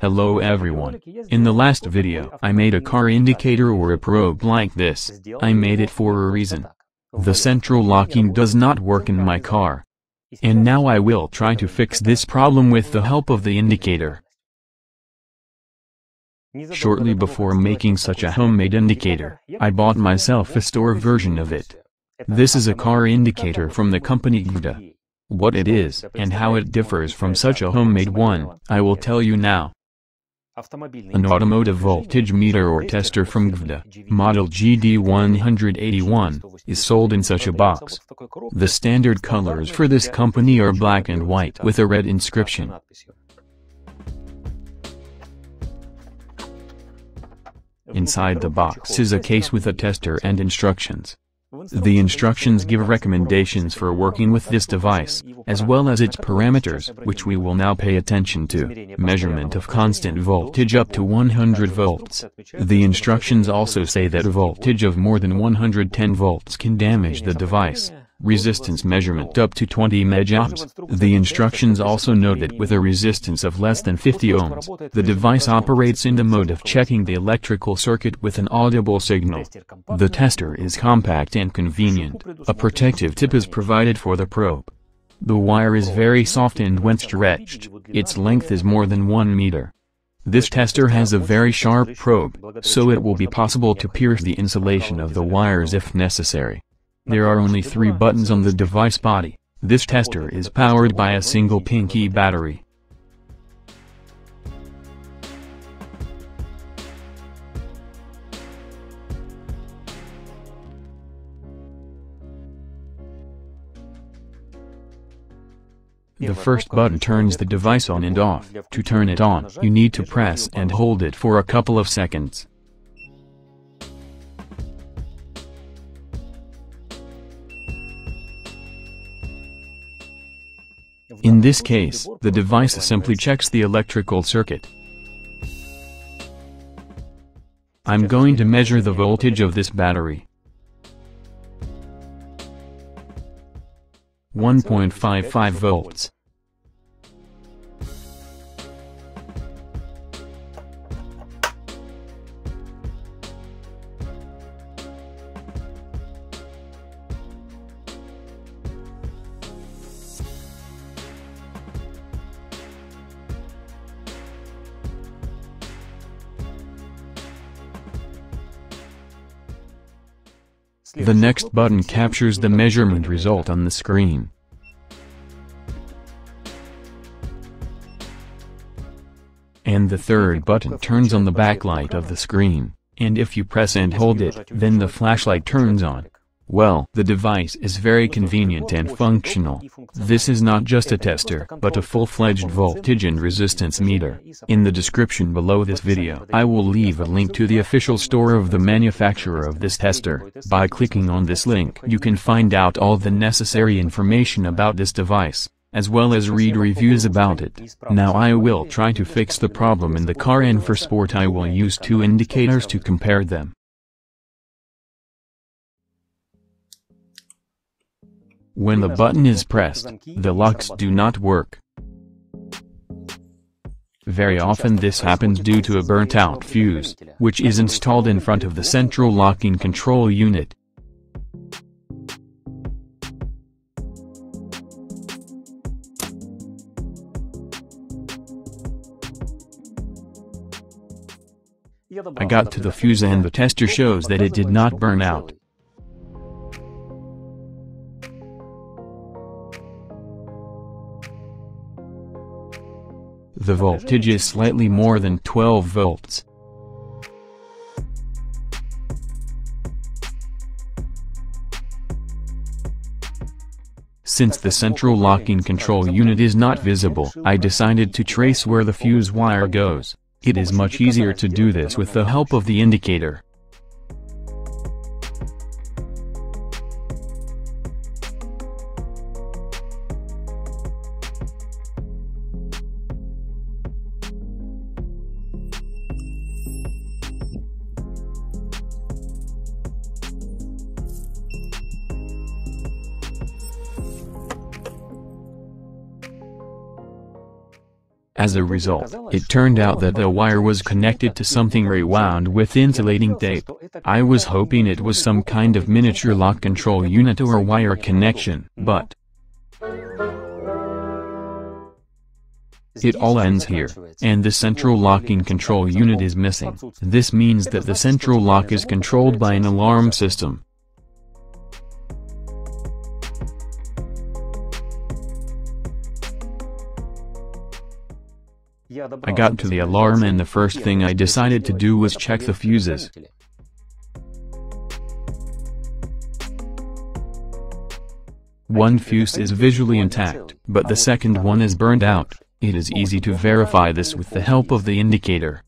Hello everyone. In the last video, I made a car indicator or a probe like this. I made it for a reason. The central locking does not work in my car. And now I will try to fix this problem with the help of the indicator. Shortly before making such a homemade indicator, I bought myself a store version of it. This is a car indicator from the company GVDA. What it is and how it differs from such a homemade one, I will tell you now. An automotive voltage meter or tester from GVDA, model GD181, is sold in such a box. The standard colors for this company are black and white with a red inscription. Inside the box is a case with a tester and instructions. The instructions give recommendations for working with this device, as well as its parameters, which we will now pay attention to. Measurement of constant voltage up to 100 volts. The instructions also say that voltage of more than 110 volts can damage the device. Resistance measurement up to 20 megohms. The instructions also note that with a resistance of less than 50 ohms, the device operates in the mode of checking the electrical circuit with an audible signal. The tester is compact and convenient. A protective tip is provided for the probe. The wire is very soft and when stretched, its length is more than 1 meter. This tester has a very sharp probe, so it will be possible to pierce the insulation of the wires if necessary. There are only 3 buttons on the device body. This tester is powered by a single pinky battery. The first button turns the device on and off. To turn it on, you need to press and hold it for a couple of seconds. In this case, the device simply checks the electrical circuit. I'm going to measure the voltage of this battery. 1.55 volts. The next button captures the measurement result on the screen. And the third button turns on the backlight of the screen, and if you press and hold it, then the flashlight turns on. Well, the device is very convenient and functional. This is not just a tester, but a full-fledged voltage and resistance meter. In the description below this video, I will leave a link to the official store of the manufacturer of this tester. By clicking on this link, you can find out all the necessary information about this device, as well as read reviews about it. Now I will try to fix the problem in the car, and for sport I will use 2 indicators to compare them. When the button is pressed, the locks do not work. Very often this happens due to a burnt-out fuse, which is installed in front of the central locking control unit. I got to the fuse and the tester shows that it did not burn out. The voltage is slightly more than 12 volts. Since the central locking control unit is not visible, I decided to trace where the fuse wire goes. It is much easier to do this with the help of the indicator. As a result, it turned out that the wire was connected to something rewound with insulating tape. I was hoping it was some kind of miniature lock control unit or wire connection, but it all ends here, and the central locking control unit is missing. This means that the central lock is controlled by an alarm system. I got to the alarm and the first thing I decided to do was check the fuses. One fuse is visually intact, but the second one is burned out. It is easy to verify this with the help of the indicator.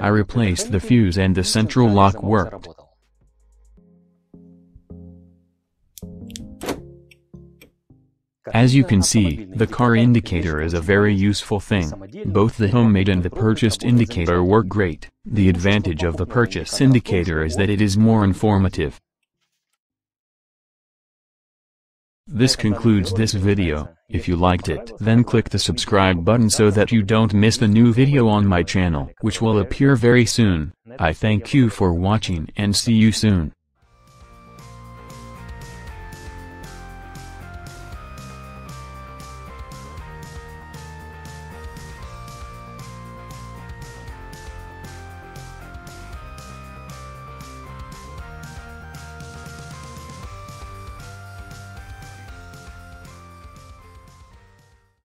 I replaced the fuse and the central lock worked. As you can see, the car indicator is a very useful thing. Both the homemade and the purchased indicator work great. The advantage of the purchase indicator is that it is more informative. This concludes this video. If you liked it, then click the subscribe button so that you don't miss the new video on my channel, which will appear very soon. I thank you for watching and see you soon.